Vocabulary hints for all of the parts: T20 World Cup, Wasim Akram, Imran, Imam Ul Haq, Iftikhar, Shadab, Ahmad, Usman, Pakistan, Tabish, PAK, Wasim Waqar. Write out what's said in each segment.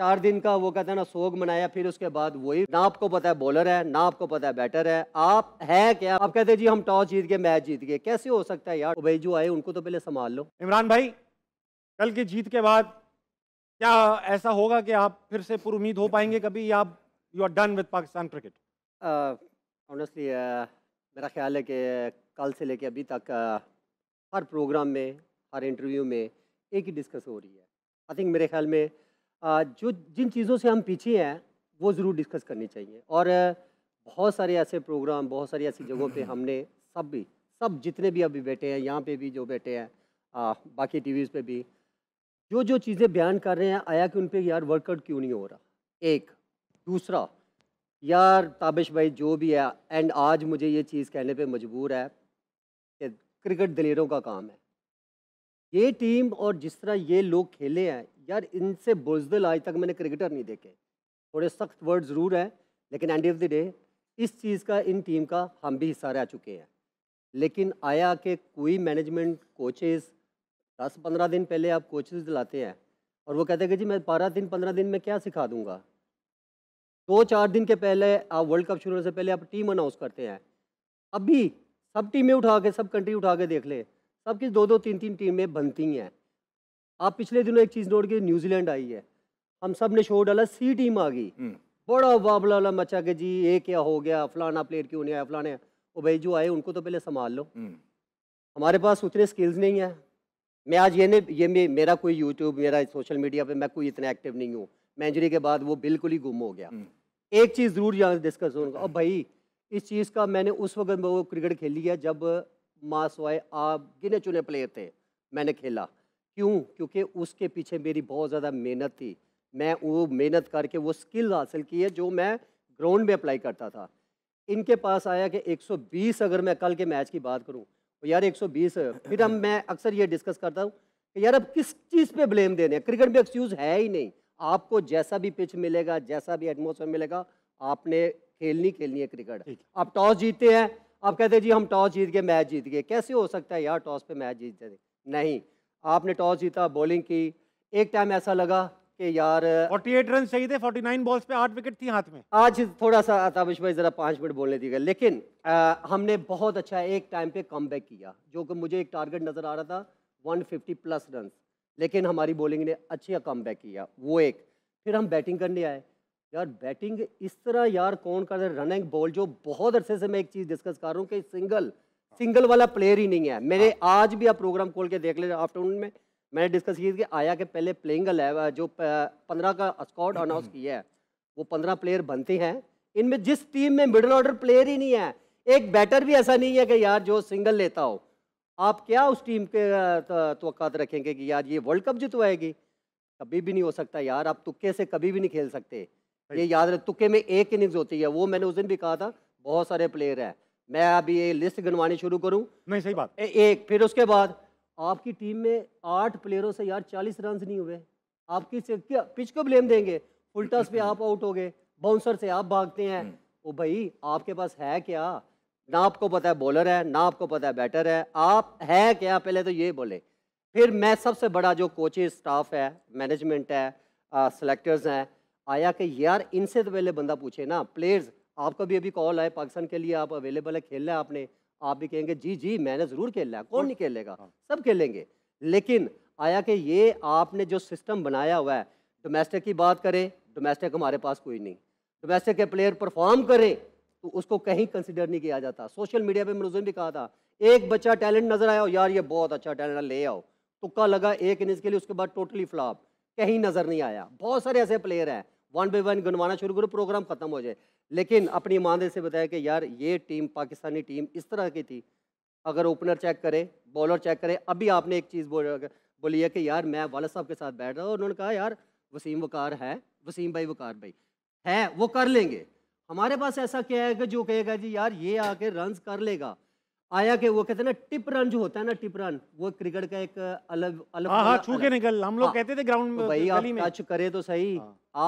4 दिन का वो कहते हैं ना सोग मनाया, फिर उसके बाद वही ना आपको पता है बॉलर है ना आपको पता है बैटर है, आप है क्या? आप कहते हैं जी हम टॉस जीत गए मैच जीत गए, कैसे हो सकता है यार? तो भाई जो आए उनको तो पहले संभाल लो। इमरान भाई कल की जीत के बाद क्या ऐसा होगा कि आप फिर से पुर उम्मीद हो पाएंगे कभी, आप you are done with Pakistan cricket? Honestly मेरा ख्याल है कि कल से लेके अभी तक हर प्रोग्राम में हर इंटरव्यू में एक ही डिस्कस हो रही है। आई थिंक मेरे ख्याल में जो जिन चीज़ों से हम पीछे हैं वो ज़रूर डिस्कस करनी चाहिए, और बहुत सारे ऐसे प्रोग्राम बहुत सारी ऐसी जगहों पे हमने सब जितने भी अभी बैठे हैं यहाँ पे भी जो बैठे हैं बाकी टीवीज़ पे भी जो चीज़ें बयान कर रहे हैं आया कि उन पे यार वर्कआउट क्यों नहीं हो रहा। एक दूसरा यार ताबिश भाई जो भी है, एंड आज मुझे ये चीज़ कहने पर मजबूर है कि क्रिकेट दिलेरों का काम है। ये टीम और जिस तरह ये लोग खेले हैं यार, इनसे बुज़दिल आज तक मैंने क्रिकेटर नहीं देखे। थोड़े सख्त वर्ड ज़रूर हैं लेकिन एंड ऑफ द डे इस चीज़ का इन टीम का हम भी हिस्सा रह चुके हैं। लेकिन आया कि कोई मैनेजमेंट कोचेस 10-15 दिन पहले आप कोचेस दिलाते हैं और वो कहते हैं कि जी मैं 12-15 दिन में क्या सिखा दूंगा। 2-4 दिन के पहले आप वर्ल्ड कप शुरू होने से पहले आप टीम अनाउंस करते हैं। अभी सब टीमें उठा के सब कंट्री उठा के देख ले, सब की 2-3 टीमें बनती हैं। आप पिछले दिनों एक चीज़ नोट की, न्यूजीलैंड आई है, हम सब ने शोर डाला सी टीम आ गई, बड़ा वाबला मचा के जी ये क्या हो गया, फलाना प्लेयर क्यों नहीं आया फलाने। ओ भाई जो आए उनको तो पहले संभाल लो, हमारे पास उतने स्किल्स नहीं है। मैं आज मेरा कोई यूट्यूब मेरा सोशल मीडिया पे मैं कोई इतना एक्टिव नहीं हूँ, मैं इंजरी के बाद वो बिल्कुल ही गुम हो गया। एक चीज़ ज़रूर यहाँ डिस्कस होगा, और भाई इस चीज़ का मैंने उस वक्त वो क्रिकेट खेली है जब मासवाए आप गिने चुने प्लेयर थे, मैंने खेला। क्यों? क्योंकि उसके पीछे मेरी बहुत ज़्यादा मेहनत थी, मैं वो मेहनत करके वो स्किल हासिल की है जो मैं ग्राउंड में अप्लाई करता था। इनके पास आया कि 120 अगर मैं कल के मैच की बात करूं तो यार 120 फिर मैं अक्सर ये डिस्कस करता हूं कि यार अब किस चीज़ पे ब्लेम देने हैं, क्रिकेट में एक्सक्यूज़ है ही नहीं। आपको जैसा भी पिच मिलेगा जैसा भी एटमोसफेयर मिलेगा आपने खेलनी है क्रिकेट। आप टॉस जीतते हैं, आप कहते हैं जी हम टॉस जीत गए मैच जीत गए, कैसे हो सकता है यार टॉस पर मैच जीत जाए? नहीं, आपने टॉस जीता बॉलिंग की, एक टाइम ऐसा लगा कि यार 48 रन चाहिए थे, 49 बॉल्स पे 8 विकेट थी हाथ में। आज थोड़ा सा ताबिश भाई ज़रा 5 मिनट बोलने दीजिएगा, लेकिन हमने बहुत अच्छा एक टाइम पे कमबैक किया जो कि मुझे एक टारगेट नज़र आ रहा था 150+ रन, लेकिन हमारी बॉलिंग ने अच्छा कमबैक किया। वो एक फिर हम बैटिंग करने आए, यार बैटिंग इस तरह यार कौन कर रहा है, रनिंग बॉल जो बहुत अरसे से मैं एक चीज़ डिस्कस कर रहा हूँ कि सिंगल वाला प्लेयर ही नहीं है। मैंने आज भी आप प्रोग्राम खोल के देख ले आफ्टरनून में मैंने डिस्कस किया कि आया के पहले प्लेइंग 11 जो 15 का स्क्वाड अनाउंस किया है वो 15 प्लेयर बनते हैं, इनमें जिस टीम में मिडिल ऑर्डर प्लेयर ही नहीं है, एक बैटर भी ऐसा नहीं है कि यार जो सिंगल लेता हो। आप क्या उस टीम के तवक्कात रखेंगे कि यार ये वर्ल्ड कप जितवाएगी? कभी भी नहीं हो सकता यार, आप तुक्के से कभी भी नहीं खेल सकते। ये याद रख, तुक्के में एक इनिंग्स होती है, वो मैंने उस दिन भी कहा था। बहुत सारे प्लेयर हैं, मैं अभी ये लिस्ट गिनवानी शुरू करूं नहीं, सही बात। एक फिर उसके बाद आपकी टीम में 8 प्लेयरों से यार 40 रन नहीं हुए, आप किस पिच को ब्लेम देंगे? फुल टॉस पे आप आउट हो गए, बाउंसर से आप भागते हैं। ओ भाई आपके पास है क्या? ना आपको पता है बॉलर है ना आपको पता है बैटर है, आप है क्या पहले तो ये बोले। फिर मैं सबसे बड़ा जो कोचिंग स्टाफ है मैनेजमेंट है सेलेक्टर्स हैं, आया कि यार इनसे तो पहले बंदा पूछे ना। प्लेयर्स आपका भी अभी कॉल आए पाकिस्तान के लिए, आप अवेलेबल है खेलना है आपने? आप भी कहेंगे जी जी मैंने ज़रूर खेलना है, कौन नहीं खेलेगा, सब खेलेंगे। लेकिन आया कि ये आपने जो सिस्टम बनाया हुआ है, डोमेस्टिक की बात करें, डोमेस्टिक हमारे पास कोई नहीं, डोमेस्टिक के प्लेयर परफॉर्म करें तो उसको कहीं कंसिडर नहीं किया जाता। सोशल मीडिया पर मैंने भी कहा था, एक बच्चा टैलेंट नज़र आया हो यार ये बहुत अच्छा टैलेंट ले आओ, तुक्का लगा 1 इनिंग्स के लिए, उसके बाद टोटली फ्लॉप, कहीं नज़र नहीं आया। बहुत सारे ऐसे प्लेयर हैं, 1 by 1 गनवाना शुरू करो प्रोग्राम ख़त्म हो जाए। लेकिन अपनी ईमानदारी से बताया कि यार ये टीम पाकिस्तानी टीम इस तरह की थी, अगर ओपनर चेक करे बॉलर चेक करे। अभी आपने एक चीज़ बोली है कि यार मैं वाला साहब के साथ बैठ रहा हूँ, उन्होंने कहा यार वसीम वकार है, वसीम भाई वकार भाई है, वो कर लेंगे। हमारे पास ऐसा क्या है कि जो कहेगा जी यार ये आके रन कर लेगा? आया कि वो कहते हैं ना टिप रन जो होता है ना, टिप रन वो क्रिकेट का एक अलग छू के निकल, हम लोग कहते थे ग्राउंड में भाई आप टच करे तो सही,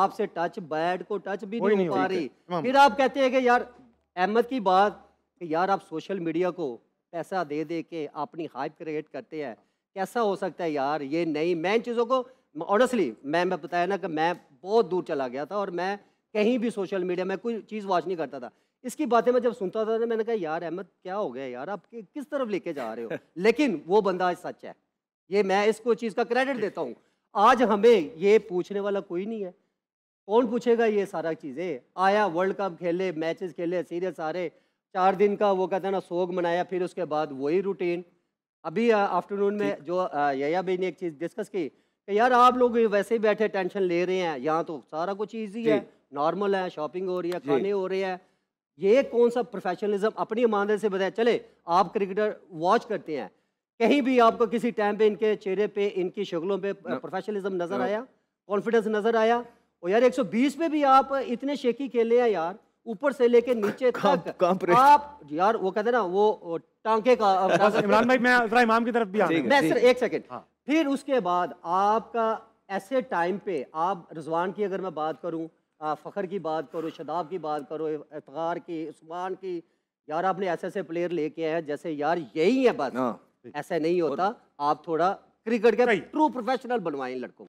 आपसे टच बैट को टच भी नहीं हो पा रही। फिर आप कहते हैं कि यार अहमद की बात कि यार आप सोशल मीडिया को पैसा दे दे के अपनी हाइप क्रिएट करते हैं, कैसा हो सकता है यार? ये नहीं, मैं इन चीज़ों को ऑनेस्टली मैं बताया ना कि मैं बहुत दूर चला गया था और मैं कहीं भी सोशल मीडिया में कोई चीज़ वॉच नहीं करता था। इसकी बातें मैं जब सुनता था मैंने कहा यार अहमद क्या हो गया यार, आप किस तरफ लेके जा रहे हो। लेकिन वो बंदा सच है, ये मैं इसको चीज़ का क्रेडिट देता हूँ। आज हमें ये पूछने वाला कोई नहीं है, कौन पूछेगा ये सारा चीज़ें। आया, वर्ल्ड कप खेले, मैचेस खेले, सीरियस आ रहे, 4 दिन का वो कहते हैं ना सोग मनाया, फिर उसके बाद वही रूटीन। अभी आफ्टरनून में जो या भी ने एक चीज़ डिस्कस की कि यार आप लोग वैसे ही बैठे टेंशन ले रहे हैं, यहाँ तो सारा कुछ ईजी है, नॉर्मल है, शॉपिंग हो रही है, खाने हो रहे हैं, ये कौन सा प्रोफेशनलिज्म। अपनी ईमानदारी से बताया, चले आप क्रिकेटर वॉच करते हैं, कहीं भी आपको किसी टाइम पे इनके चेहरे पे, इनकी शक्लों पे प्रोफेशनलिज्म नजर आया, कॉन्फिडेंस नजर आया? और यार 120 पे भी आप इतने शेकी खेले हैं यार, ऊपर से लेके नीचे तक आप यार वो कहते हैं ना वो टांके का। इमरान भाई मैं जरा इमाम की तरफ भी आ रहा हूं, सिर्फ 1 सेकंड। फिर उसके बाद आपका ऐसे टाइम पे आप रिजवान की अगर मैं बात करूं, फखर की बात करूं, शदाब की बात करो, इफ्तिखार की, उस्मान की, यार आपने ऐसे ऐसे प्लेयर लेके आए हैं जैसे यार यही है बस। ऐसा नहीं होता, आप थोड़ा क्रिकेट के ट्रू प्रोफेशनल बनवाएं लड़कों।